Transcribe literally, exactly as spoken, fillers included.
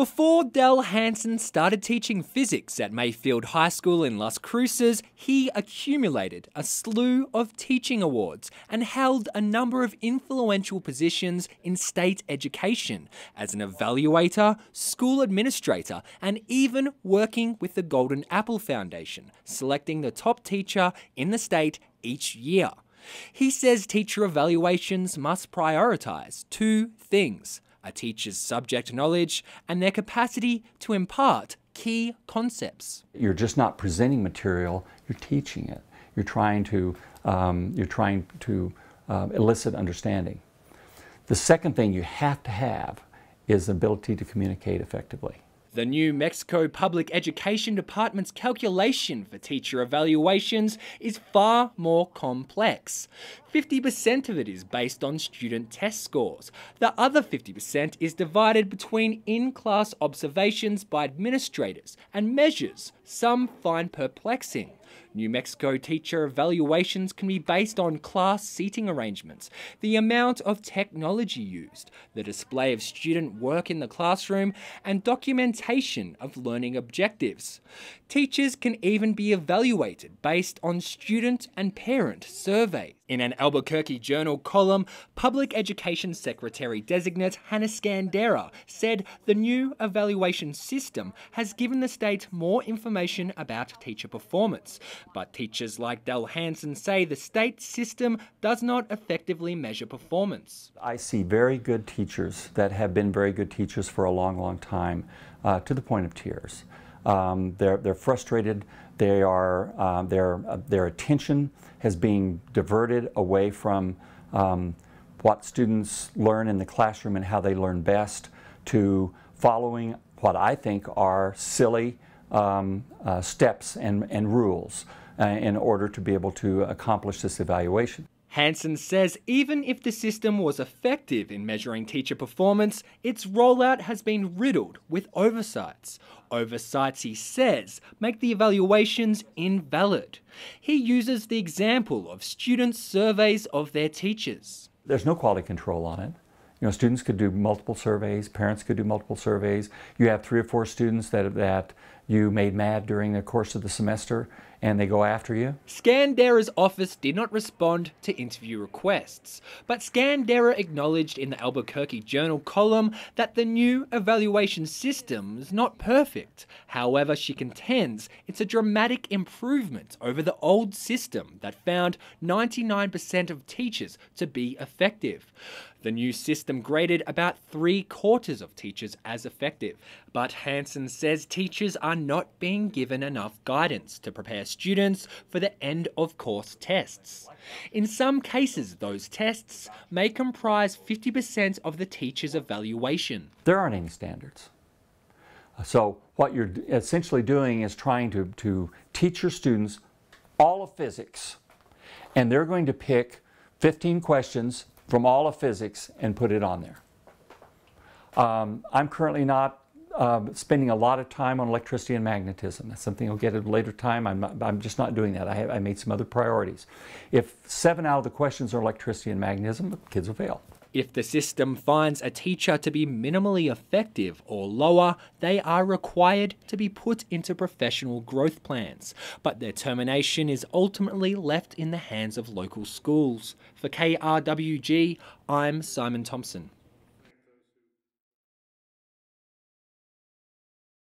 Before Del Hansen started teaching physics at Mayfield High School in Las Cruces, he accumulated a slew of teaching awards and held a number of influential positions in state education as an evaluator, school administrator, and even working with the Golden Apple Foundation, selecting the top teacher in the state each year. He says teacher evaluations must prioritise two things: a teacher's subject knowledge and their capacity to impart key concepts. You're just not presenting material, you're teaching it. You're trying to, um, you're trying to uh, elicit understanding. The second thing you have to have is the ability to communicate effectively. The New Mexico Public Education Department's calculation for teacher evaluations is far more complex. fifty percent of it is based on student test scores. The other fifty percent is divided between in-class observations by administrators and measures some find perplexing. New Mexico teacher evaluations can be based on class seating arrangements, the amount of technology used, the display of student work in the classroom, and documentation of learning objectives. Teachers can even be evaluated based on student and parent surveys. In an Albuquerque Journal column, Public Education Secretary-designate Hanna Skandera said the new evaluation system has given the state more information about teacher performance. But teachers like Del Hansen say the state system does not effectively measure performance. I see very good teachers that have been very good teachers for a long, long time, uh, to the point of tears. Um, they're, they're frustrated. They are, uh, their, uh, their attention has been diverted away from um, what students learn in the classroom and how they learn best to following what I think are silly Um, uh, steps and, and rules uh, in order to be able to accomplish this evaluation. Hansen says even if the system was effective in measuring teacher performance, its rollout has been riddled with oversights. Oversights, he says, make the evaluations invalid. He uses the example of students' surveys of their teachers. There's no quality control on it. You know, students could do multiple surveys, parents could do multiple surveys. You have three or four students that, that you made mad during the course of the semester and they go after you. Skandera's office did not respond to interview requests, but Skandera acknowledged in the Albuquerque Journal column that the new evaluation system is not perfect. However, she contends it's a dramatic improvement over the old system that found ninety-nine percent of teachers to be effective. The new system graded about three quarters of teachers as effective. But Hansen says teachers are not being given enough guidance to prepare students for the end of course tests. In some cases, those tests may comprise fifty percent of the teacher's evaluation. There aren't any standards. So what you're essentially doing is trying to, to teach your students all of physics, and they're going to pick fifteen questions from all of physics and put it on there. Um, I'm currently not uh, spending a lot of time on electricity and magnetism. That's something I'll get at a later time. I'm, not, I'm just not doing that. I, have, I made some other priorities. If seven out of the questions are electricity and magnetism, the kids will fail. If the system finds a teacher to be minimally effective or lower, they are required to be put into professional growth plans. But their termination is ultimately left in the hands of local schools. For K R W G, I'm Simon Thompson.